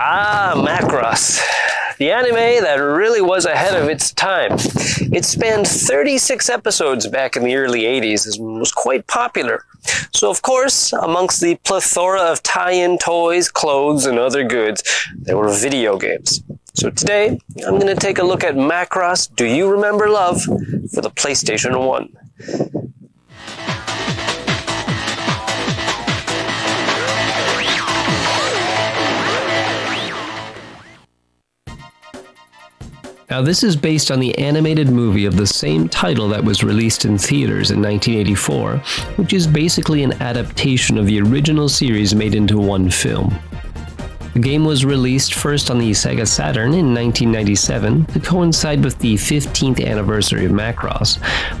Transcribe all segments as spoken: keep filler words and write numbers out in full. Ah, Macross. The anime that really was ahead of its time. It spanned thirty-six episodes back in the early eighties and was quite popular. So of course, amongst the plethora of tie-in toys, clothes, and other goods, there were video games. So today, I'm going to take a look at Macross Do You Remember Love for the PlayStation one. Now, this is based on the animated movie of the same title that was released in theaters in nineteen eighty-four, which is basically an adaptation of the original series made into one film. The game was released first on the SEGA Saturn in nineteen ninety-seven to coincide with the fifteenth anniversary of Macross,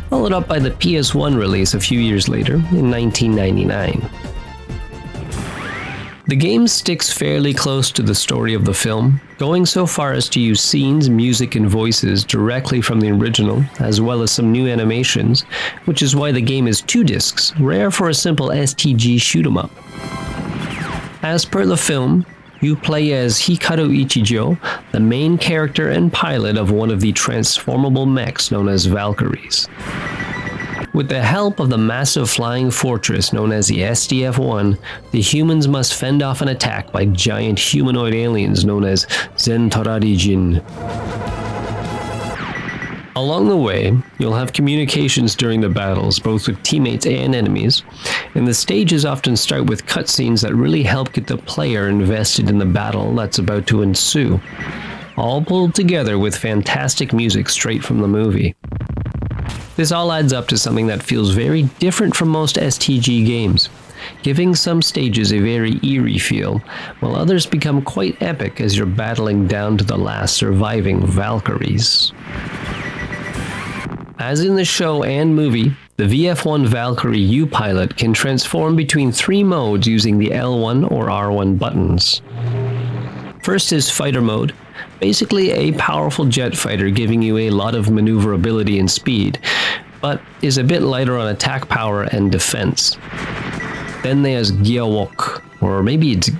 followed up by the P S one release a few years later in nineteen ninety-nine. The game sticks fairly close to the story of the film, going so far as to use scenes, music, and voices directly from the original, as well as some new animations, which is why the game is two discs, rare for a simple S T G shoot-em-up. As per the film, you play as Hikaru Ichijo, the main character and pilot of one of the transformable mechs known as Valkyries. With the help of the massive flying fortress known as the S D F one, the humans must fend off an attack by giant humanoid aliens known as Zentradi. Along the way, you'll have communications during the battles, both with teammates and enemies, and the stages often start with cutscenes that really help get the player invested in the battle that's about to ensue, all pulled together with fantastic music straight from the movie. This all adds up to something that feels very different from most S T G games, giving some stages a very eerie feel, while others become quite epic as you're battling down to the last surviving Valkyries. As in the show and movie, the V F one Valkyrie you pilot can transform between three modes using the L one or R one buttons. First is Fighter Mode, basically a powerful jet fighter giving you a lot of maneuverability and speed, but is a bit lighter on attack power and defense. Then there's Gerwalk, or maybe it's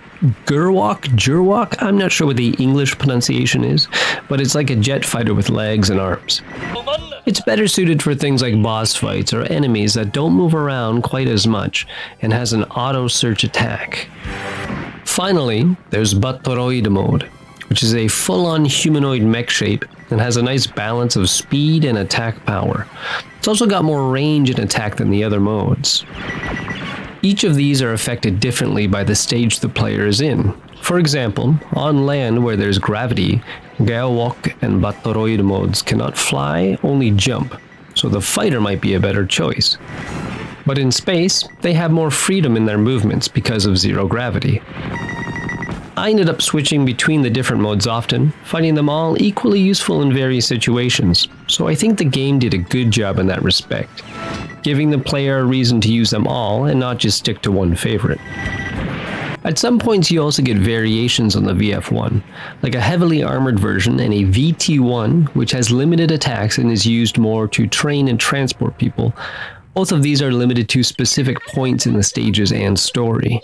Gerwalk, Gerwalk? I'm not sure what the English pronunciation is, but it's like a jet fighter with legs and arms. It's better suited for things like boss fights or enemies that don't move around quite as much, and has an auto-search attack. Finally, there's Battroid mode, which is a full-on humanoid mech shape and has a nice balance of speed and attack power. It's also got more range and attack than the other modes. Each of these are affected differently by the stage the player is in. For example, on land where there's gravity, Gerwalk and Battroid modes cannot fly, only jump, so the fighter might be a better choice. But in space, they have more freedom in their movements because of zero gravity. I ended up switching between the different modes often, finding them all equally useful in various situations, so I think the game did a good job in that respect, giving the player a reason to use them all and not just stick to one favorite. At some points you also get variations on the V F one, like a heavily armored version and a V T one, which has limited attacks and is used more to train and transport people. Both of these are limited to specific points in the stages and story.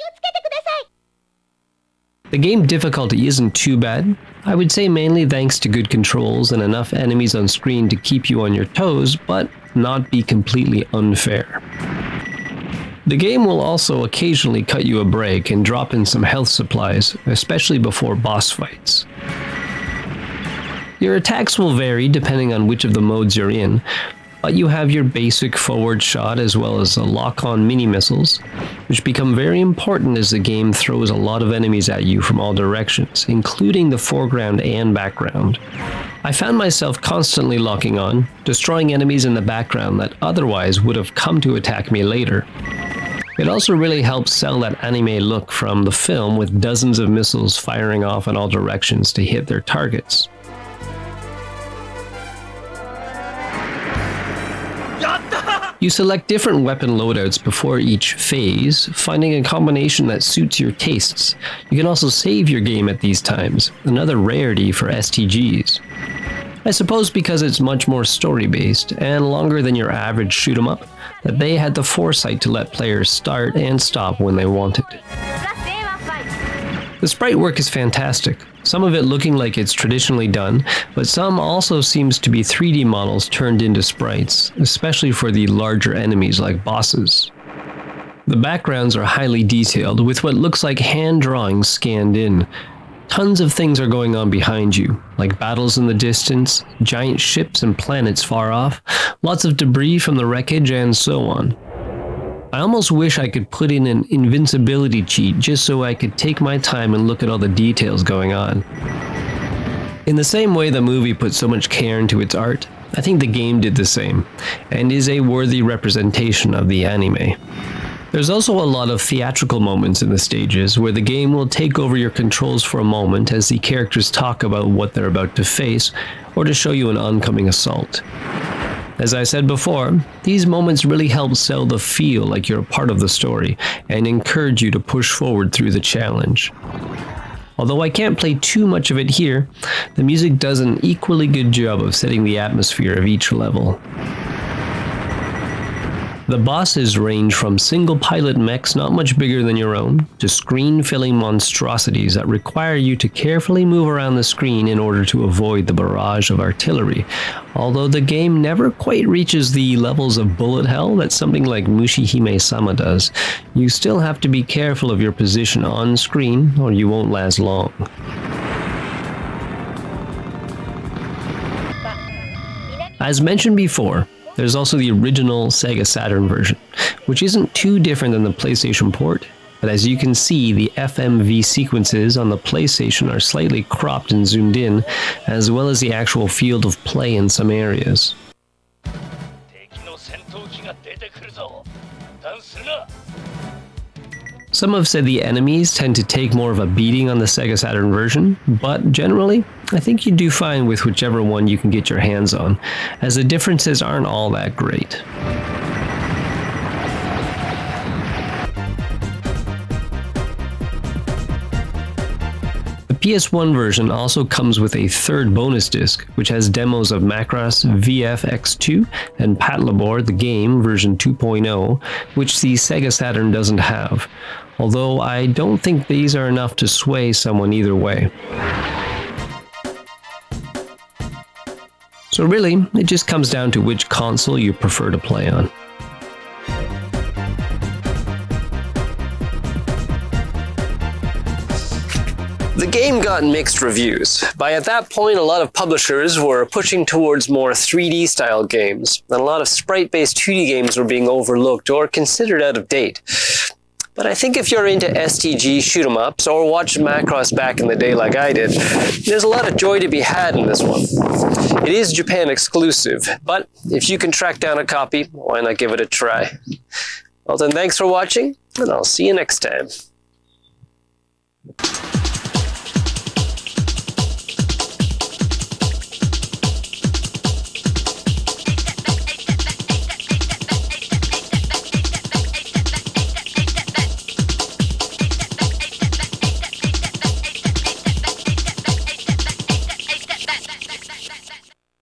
The game difficulty isn't too bad, I would say mainly thanks to good controls and enough enemies on screen to keep you on your toes, but not be completely unfair. The game will also occasionally cut you a break and drop in some health supplies, especially before boss fights. Your attacks will vary depending on which of the modes you're in, but you have your basic forward shot as well as the lock-on mini-missiles, which become very important as the game throws a lot of enemies at you from all directions, including the foreground and background. I found myself constantly locking on, destroying enemies in the background that otherwise would have come to attack me later. It also really helps sell that anime look from the film with dozens of missiles firing off in all directions to hit their targets. You select different weapon loadouts before each phase, finding a combination that suits your tastes. You can also save your game at these times, another rarity for S T Gs. I suppose because it's much more story-based and longer than your average shoot-em-up, that they had the foresight to let players start and stop when they wanted. The sprite work is fantastic, some of it looking like it's traditionally done, but some also seems to be three D models turned into sprites, especially for the larger enemies like bosses. The backgrounds are highly detailed, with what looks like hand drawings scanned in. Tons of things are going on behind you, like battles in the distance, giant ships and planets far off, lots of debris from the wreckage, and so on. I almost wish I could put in an invincibility cheat just so I could take my time and look at all the details going on. In the same way the movie put so much care into its art, I think the game did the same, and is a worthy representation of the anime. There's also a lot of theatrical moments in the stages where the game will take over your controls for a moment as the characters talk about what they're about to face or to show you an oncoming assault. As I said before, these moments really help sell the feel like you're a part of the story and encourage you to push forward through the challenge. Although I can't play too much of it here, the music does an equally good job of setting the atmosphere of each level. The bosses range from single pilot mechs not much bigger than your own, to screen-filling monstrosities that require you to carefully move around the screen in order to avoid the barrage of artillery, although the game never quite reaches the levels of bullet hell that something like Mushihime-sama does. You still have to be careful of your position on screen, or you won't last long. As mentioned before, there's also the original SEGA Saturn version, which isn't too different than the PlayStation port, but as you can see, the F M V sequences on the PlayStation are slightly cropped and zoomed in, as well as the actual field of play in some areas. Some have said the enemies tend to take more of a beating on the SEGA Saturn version, but generally, I think you do fine with whichever one you can get your hands on, as the differences aren't all that great. The P S one version also comes with a third bonus disc, which has demos of Macross, V F X two, and Patlabor, the game, version two point oh, which the SEGA Saturn doesn't have, although I don't think these are enough to sway someone either way. So really, it just comes down to which console you prefer to play on. The game got mixed reviews. By at that point, a lot of publishers were pushing towards more three D style games, and a lot of sprite-based two D games were being overlooked or considered out of date. But I think if you're into S T G shoot-em-ups or watched Macross back in the day like I did, there's a lot of joy to be had in this one. It is Japan exclusive, but if you can track down a copy, why not give it a try? Well then, thanks for watching, and I'll see you next time.